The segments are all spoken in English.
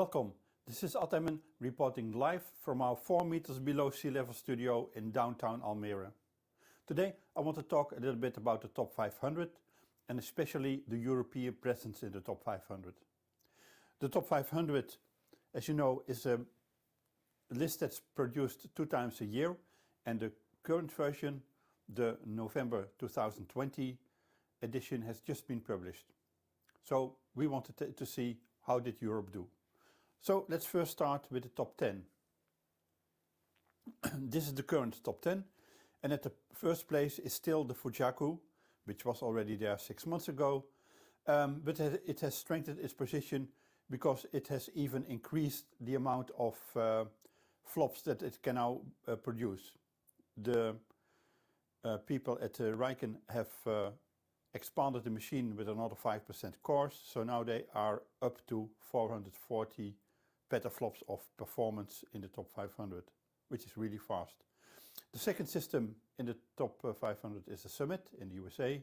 Welcome, this is Ataman reporting live from our 4 meters below sea level studio in downtown Almere. Today I want to talk a little bit about the top 500 and especially the European presence in the top 500. The top 500, as you know, is a list that's produced 2 times a year, and the current version, the November 2020 edition, has just been published. So we wanted to see how did Europe do. So let's first start with the top 10. This is the current top 10, and at the first place is still the Fujaku, which was already there 6 months ago, but it has strengthened its position because it has even increased the amount of flops that it can now produce. The people at Riken have expanded the machine with another 5% cores, so now they are up to 440 petaflops of performance in the top 500, which is really fast. The second system in the top 500 is the Summit in the USA.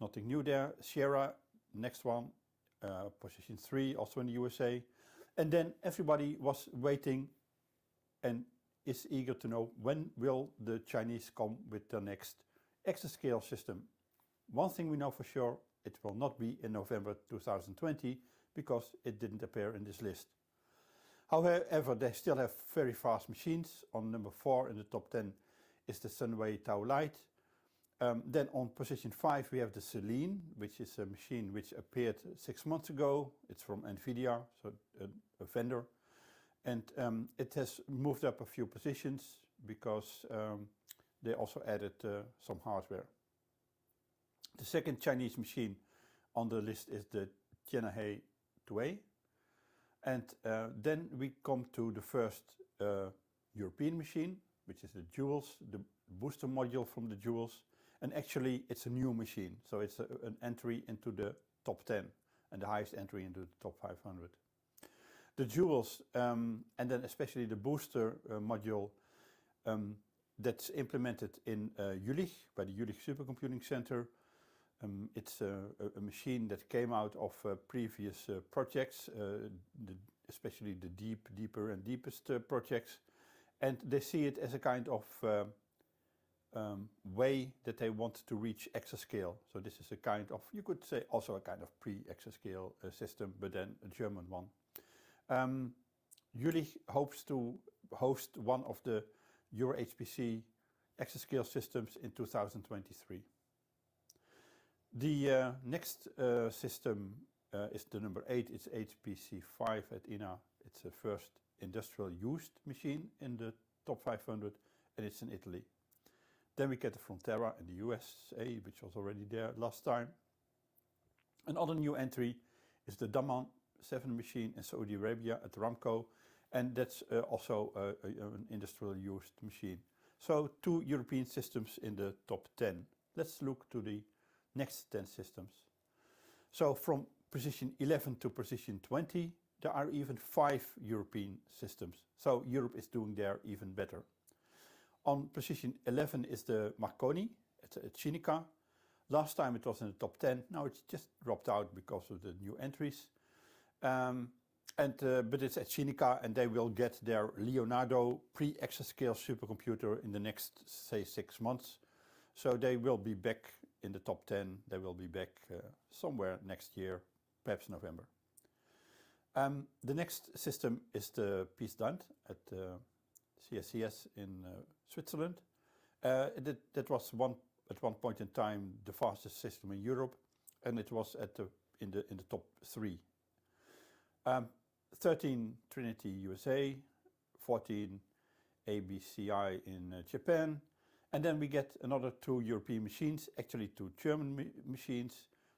Nothing new there. Sierra, next one, position 3, also in the USA. And then everybody was waiting and is eager to know when will the Chinese come with their next exascale system. One thing we know for sure, it will not be in November 2020 because it didn't appear in this list. However, they still have very fast machines. On number 4 in the top 10 is the Sunway TaihuLight. Then on position 5 we have the Selene, which is a machine which appeared 6 months ago. It's from Nvidia, so a vendor. And it has moved up a few positions because they also added some hardware. The second Chinese machine on the list is the Tianhe-2. And then we come to the first European machine, which is the JUWELS, the booster module from the JUWELS. And actually it's a new machine, so it's an entry into the top 10 and the highest entry into the top 500. The JUWELS and then especially the booster module that's implemented in Jülich, by the Jülich Supercomputing Center. It's a machine that came out of previous projects, especially the deepest projects, and they see it as a kind of way that they want to reach exascale. So this is a kind of, you could say, also a kind of pre-exascale system, but then a German one. Jülich hopes to host one of the EuroHPC exascale systems in 2023. The next system is the number 8, it's HPC5 at INA. It's the first industrial used machine in the top 500 and it's in Italy. Then we get the Frontera in the USA, which was already there last time. Another new entry is the Daman 7 machine in Saudi Arabia at Ramco, and that's also an industrial used machine. So 2 European systems in the top 10. Let's look to the next 10 systems. So from position 11 to position 20, there are even 5 European systems. So Europe is doing there even better. On position 11 is the Marconi at Cineca. Last time it was in the top 10. Now it's just dropped out because of the new entries. But it's at Cineca, and they will get their Leonardo pre-exascale supercomputer in the next, say, 6 months. So they will be back in the top 10, they will be back somewhere next year, perhaps November. The next system is the Piz Daint at CSCS in Switzerland. That was at one point in time the fastest system in Europe, and it was at in the top 3. 13 Trinity USA, 14 ABCI in Japan. And then we get another 2 European machines, actually 2 German machines,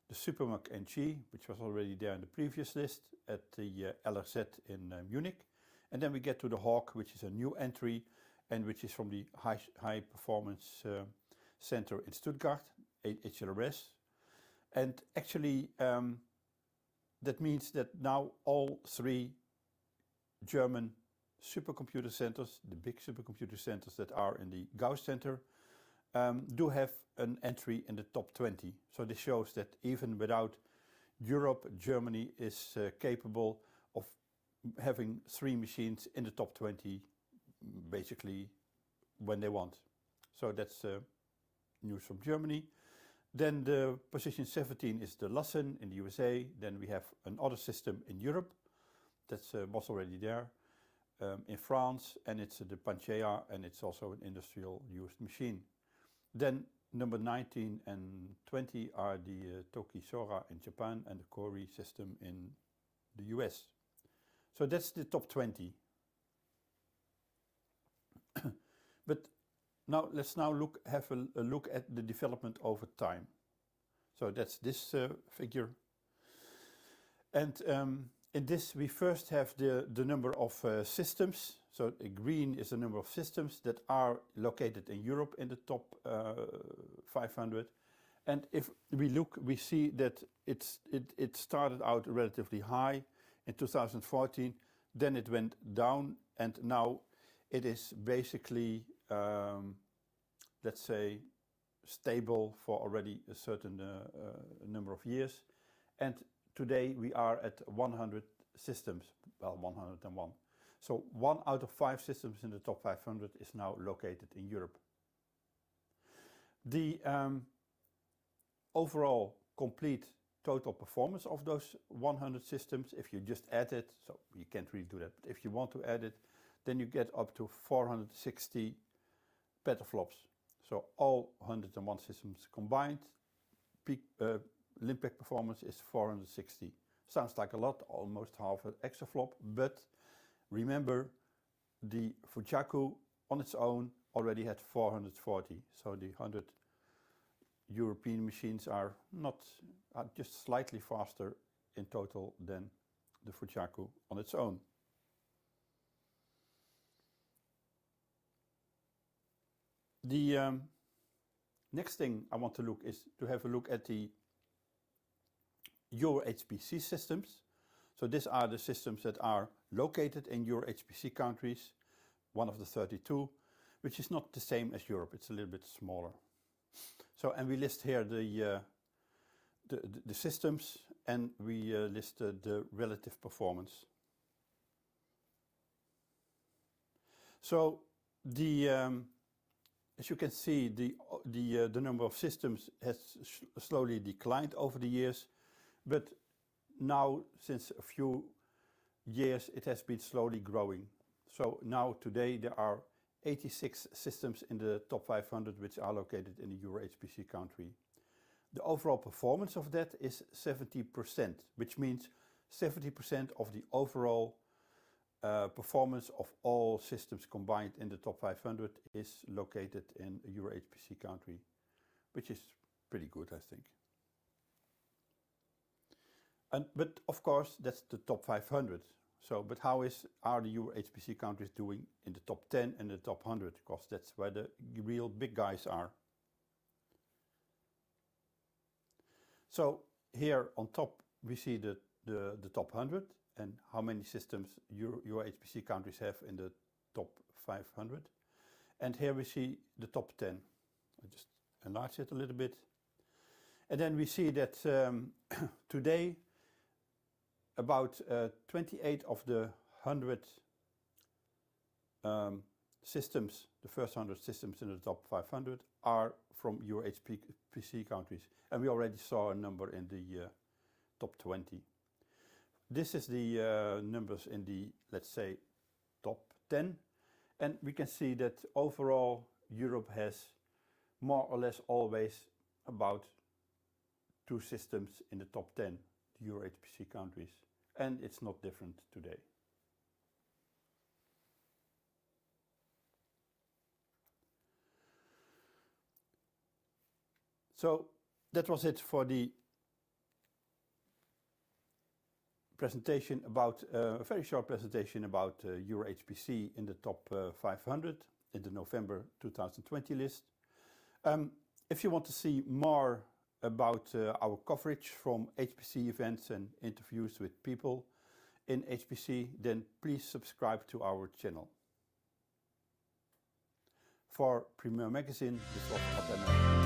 the SuperMUC NG, which was already there in the previous list, at the LRZ in Munich. And then we get to the Hawk, which is a new entry and which is from the High Performance Center in Stuttgart, HLRS. And actually that means that now all 3 German supercomputer centers, the big supercomputer centers that are in the Gauss Center, do have an entry in the top 20. So this shows that even without Europe, Germany is capable of having three machines in the top 20 basically when they want. So that's news from Germany. Then the position 17 is the Lassen in the USA. Then we have another system in Europe that was already there in France, and it's the Panchea, and it's also an industrial used machine. Then number 19 and 20 are the Tokisora in Japan and the Cori system in the US. So that's the top 20. But now let's have a look at the development over time. So that's this figure. And in this we first have the number of systems. So green is the number of systems that are located in Europe in the top 500. And if we look, we see that it started out relatively high in 2014, then it went down, and now it is basically, let's say, stable for already a certain number of years. And today we are at 100 systems, well, 101. So 1 out of 5 systems in the top 500 is now located in Europe. The overall complete total performance of those 100 systems, if you just add it, so you can't really do that, but if you want to add it, then you get up to 460 petaflops. So all 101 systems combined, peak Limpact performance is 460. Sounds like a lot, almost half an exaflop, but remember the Fujaku on its own already had 440, so the 100 European machines are just slightly faster in total than the Fujaku on its own. The next thing I want to look is to have a look at the EuroHPC systems. So these are the systems that are located in EuroHPC countries, one of the 32, which is not the same as Europe. It's a little bit smaller. So, and we list here the systems, and we list the relative performance. So the as you can see, the number of systems has slowly declined over the years, but now since a few years it has been slowly growing. So now today there are 86 systems in the top 500 which are located in the EuroHPC country. The overall performance of that is 70%, which means 70% of the overall performance of all systems combined in the top 500 is located in a EuroHPC country, which is pretty good, I think. And, but of course, that's the top 500. So, but how are the EuroHPC countries doing in the top 10 and the top 100? Because that's where the real big guys are. So here on top we see the top 100. And how many systems EuroHPC countries have in the top 500. And here we see the top 10. I just enlarge it a little bit. And then we see that today about 28 of the 100 systems, the first 100 systems in the top 500 are from EuroHPC countries. And we already saw a number in the top 20. This is the numbers in the, let's say, top 10. And we can see that overall Europe has more or less always about 2 systems in the top 10, the EuroHPC countries. And it's not different today. So that was it for the presentation about a very short presentation about EuroHPC in the top 500 in the November 2020 list. If you want to see more about our coverage from HPC events and interviews with people in HPC, then please subscribe to our channel. For Premier Magazine, this was Ataman.